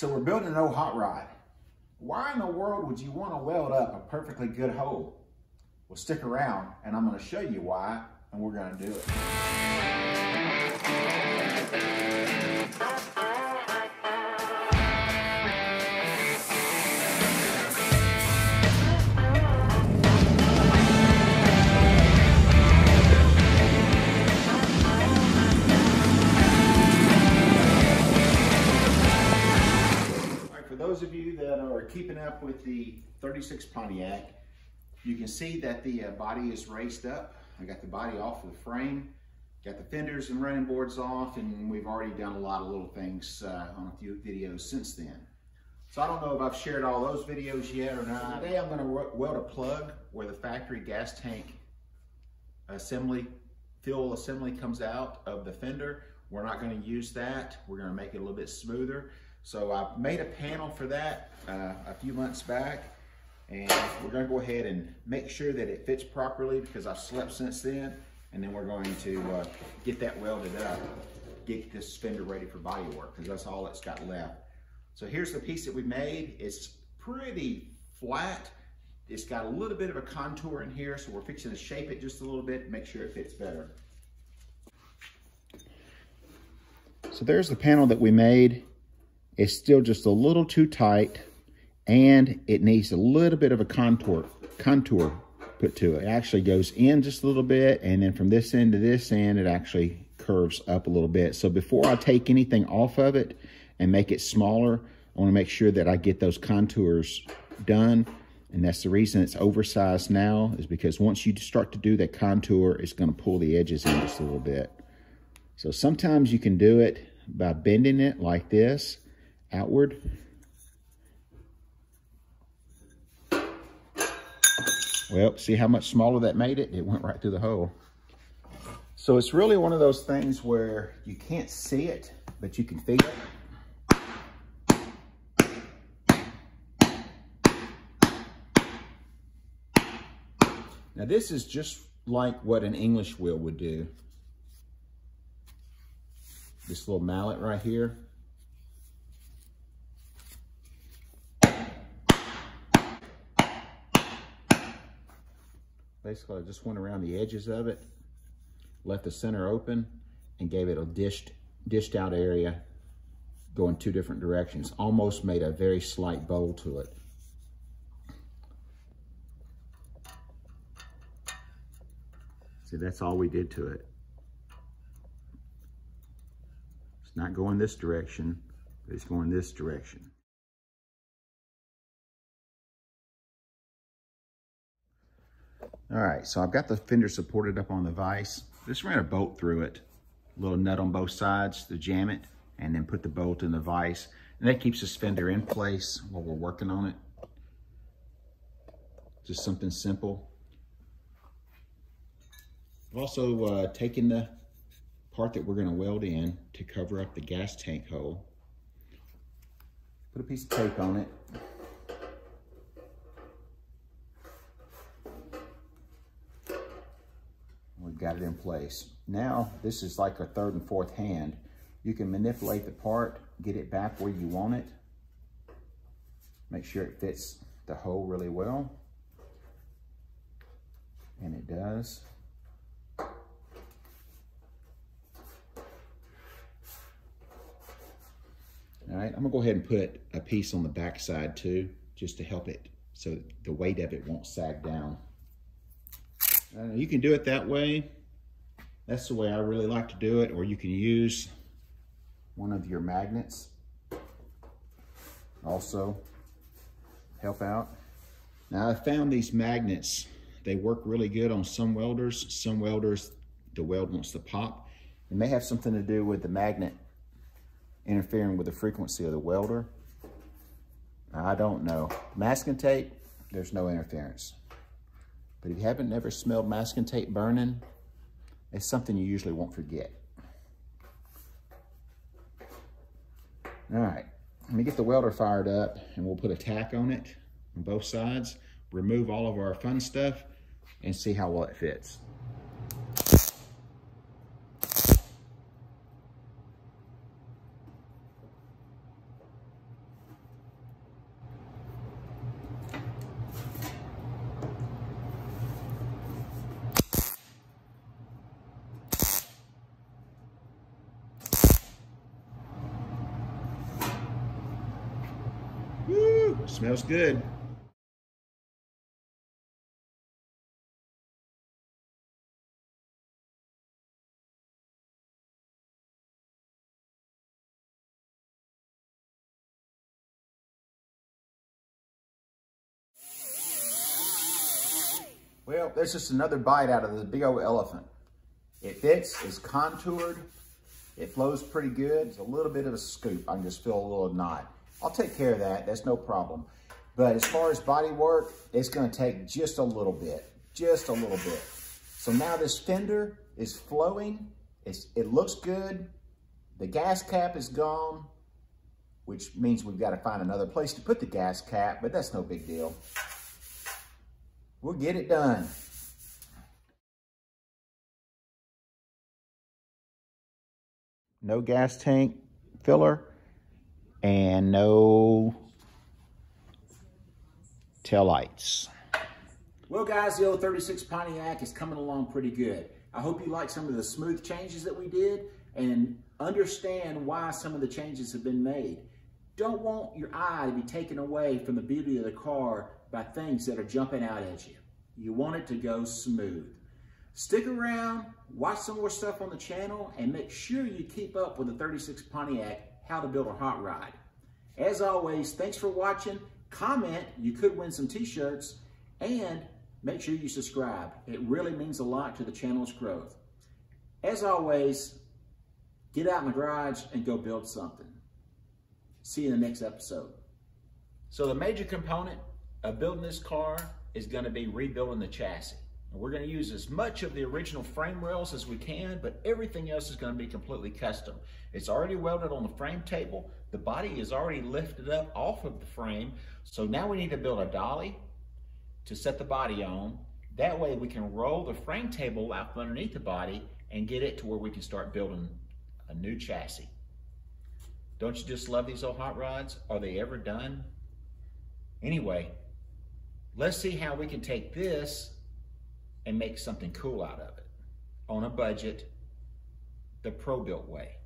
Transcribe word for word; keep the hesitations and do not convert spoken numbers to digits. So we're building an old hot rod. Why in the world would you want to weld up a perfectly good hole? Well, stick around and I'm going to show you why, and we're going to do it. Those of you that are keeping up with the thirty-six Pontiac, you can see that the uh, body is raced up. I got the body off of the frame, got the fenders and running boards off, and we've already done a lot of little things uh, on a few videos since then. So I don't know if I've shared all those videos yet or not. Today I'm going to weld a plug where the factory gas tank assembly, fuel assembly comes out of the fender. We're not going to use that. We're going to make it a little bit smoother. So I made a panel for that uh, a few months back, and we're going to go ahead and make sure that it fits properly because I've slept since then, and then we're going to uh, get that welded up, get this fender ready for body work because that's all it's got left. So here's the piece that we made. It's pretty flat. It's got a little bit of a contour in here, so we're fixing to shape it just a little bit, make sure it fits better. So there's the panel that we made. It's still just a little too tight, and it needs a little bit of a contour contour put to it. It actually goes in just a little bit, and then from this end to this end, it actually curves up a little bit. So before I take anything off of it and make it smaller, I want to make sure that I get those contours done, and that's the reason it's oversized now, is because once you start to do that contour, it's going to pull the edges in just a little bit. So sometimes you can do it by bending it like this, outward. Well, see how much smaller that made it? It went right through the hole. So it's really one of those things where you can't see it, but you can feel it. Now this is just like what an English wheel would do. This little mallet right here. Basically, I just went around the edges of it, left the center open, and gave it a dished, dished out area going two different directions. Almost made a very slight bowl to it. See, that's all we did to it. It's not going this direction, but it's going this direction. All right, so I've got the fender supported up on the vise. Just ran a bolt through it, a little nut on both sides to jam it, and then put the bolt in the vise. And that keeps this fender in place while we're working on it. Just something simple. I've also uh, taken the part that we're gonna weld in to cover up the gas tank hole. Put a piece of tape on it. Got it in place. Now, this is like a third and fourth hand. You can manipulate the part, get it back where you want it. Make sure it fits the hole really well. And it does. All right, I'm gonna go ahead and put a piece on the back side too, just to help it so the weight of it won't sag down. Uh, you can do it that way. That's the way I really like to do it, or you can use one of your magnets. Also help out. Now I found these magnets, they work really good on some welders. Some welders, the weld wants to pop. It may have something to do with the magnet interfering with the frequency of the welder. I don't know. Masking tape, there's no interference. But if you haven't never smelled masking tape burning, it's something you usually won't forget. All right, let me get the welder fired up and we'll put a tack on it on both sides, remove all of our fun stuff, and see how well it fits. Smells good. Well, there's just another bite out of the big old elephant. It fits, it's contoured, it flows pretty good. It's a little bit of a scoop. I can just feel a little knot. I'll take care of that, that's no problem. But as far as body work, it's gonna take just a little bit, just a little bit. So now this fender is flowing, it's, it looks good. The gas cap is gone, which means we've gotta find another place to put the gas cap, but that's no big deal. We'll get it done. No gas tank filler and no tail lights. Well guys, the old thirty-six Pontiac is coming along pretty good. I hope you like some of the smooth changes that we did and understand why some of the changes have been made. Don't want your eye to be taken away from the beauty of the car by things that are jumping out at you. You want it to go smooth. Stick around, watch some more stuff on the channel, and make sure you keep up with the thirty-six Pontiac, how to build a hot rod. As always, thanks for watching. Comment, you could win some t-shirts, and make sure you subscribe. It really means a lot to the channel's growth. As always, get out in the garage and go build something. See you in the next episode. So the major component of building this car is going to be rebuilding the chassis. And we're going to use as much of the original frame rails as we can, but everything else is going to be completely custom. It's already welded on the frame table. The body is already lifted up off of the frame. So now we need to build a dolly to set the body on. That way we can roll the frame table out from underneath the body and get it to where we can start building a new chassis. Don't you just love these old hot rods? Are they ever done? Anyway, let's see how we can take this and make something cool out of it on a budget, the pro-built way.